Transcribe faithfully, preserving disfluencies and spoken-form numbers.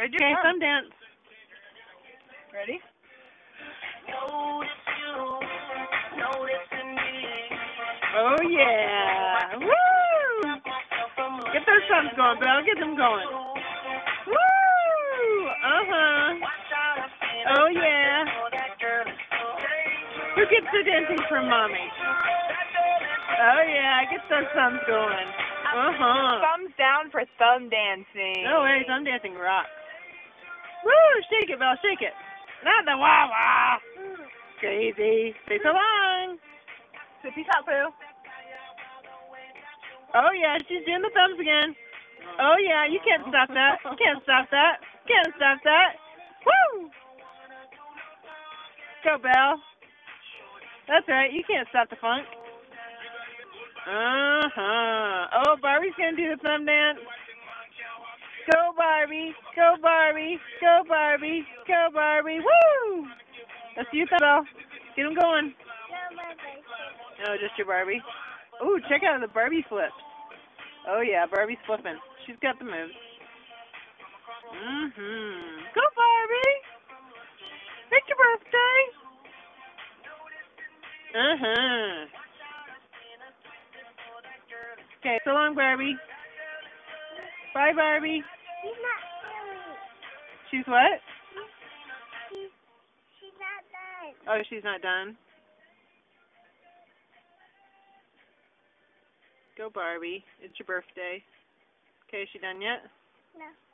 Go do okay, some dance. Ready? Notice you, noticing me. Oh, yeah. Woo! Get those thumbs going, Belle. Get them going. Woo! Uh-huh. Oh, yeah. Who gets the dancing from Mommy? Oh, yeah. Get those thumbs going. Uh-huh. Thumbs down for thumb dancing. No way. Thumb dancing rocks. Woo! Shake it, Belle. Shake it. Not the wah-wah. Crazy. Say so long. So peace out, Pooh. Oh, yeah. She's doing the thumbs again. Oh, yeah. You can't stop that. You can't stop that. You can't stop that. Woo! Go, Belle. That's right. You can't stop the funk. Uh-huh. Oh, Barbie's going to do the thumb dance. Go, Barbie. Go, Barbie. Go, Barbie. Go, Barbie. Woo! That's you, Belle. Get them going. No, just your Barbie. Ooh, check out the Barbie flips. Oh, yeah, Barbie's flipping. She's got the moves. Mm-hmm. Go, Barbie. It's your birthday. Uh-huh. Okay, so long, Barbie. Bye, Barbie. She's not done. She's what? She, she, she's not done. Oh, she's not done? Go, Barbie. It's your birthday. Okay, is she done yet? No.